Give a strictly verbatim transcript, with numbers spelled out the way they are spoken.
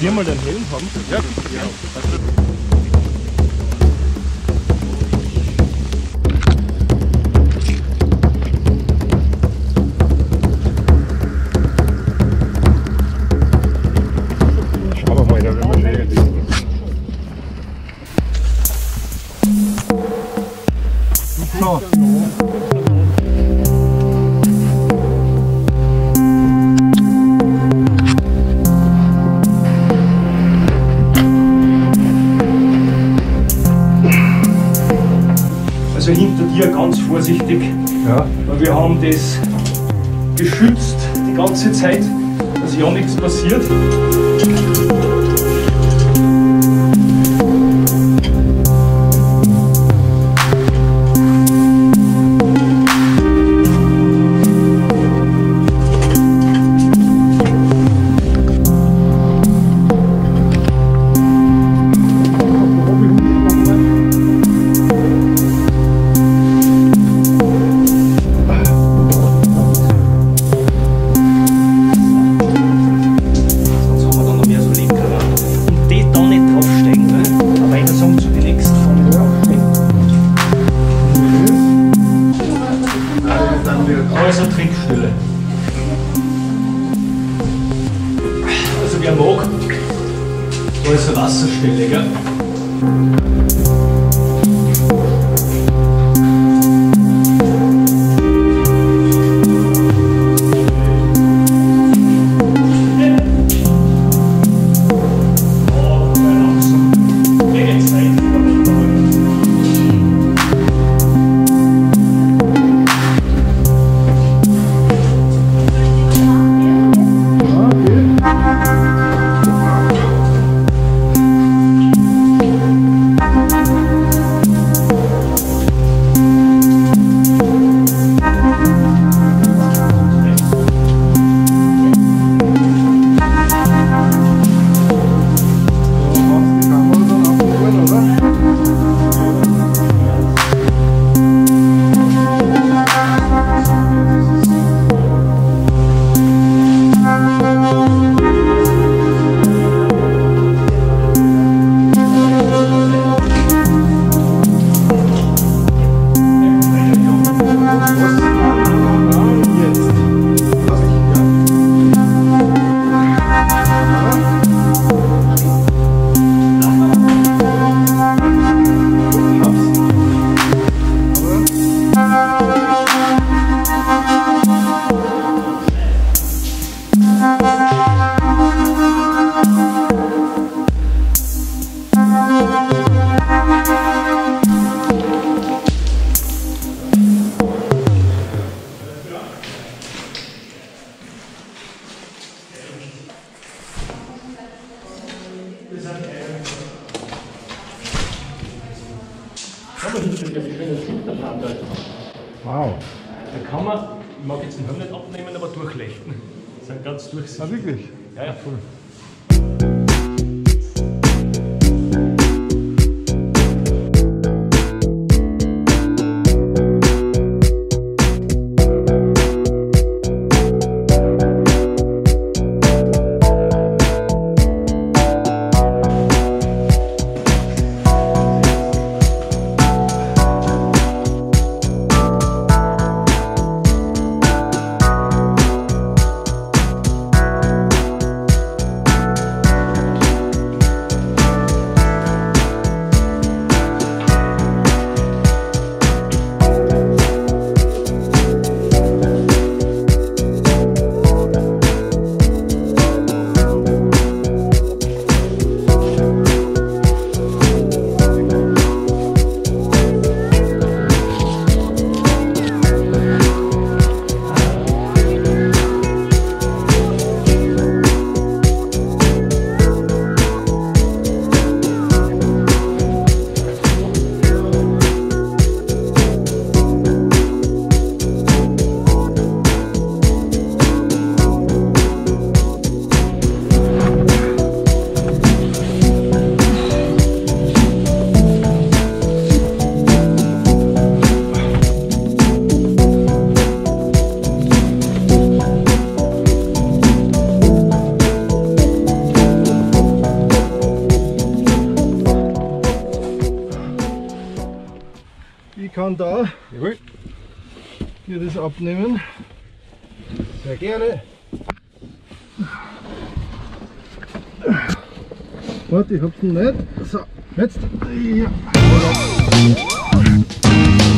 wir mal dann hinkommen? Ja, ja. Also hinter dir ganz vorsichtig, ja. Weil wir haben das geschützt die ganze Zeit, dass ja nichts passiert. Also Trinkstille. Also wer mag, da ist eine Wasserstelle, gell? Wow. Da kann man, ich mag jetzt den Helm nicht abnehmen, aber durchlechten. Das sind ganz durchsichtig. Ah, wirklich? Ja, ja, voll. Ich kann da, jawohl, hier das abnehmen. Sehr gerne. Warte, ich hab's noch nicht. So, jetzt. Ja.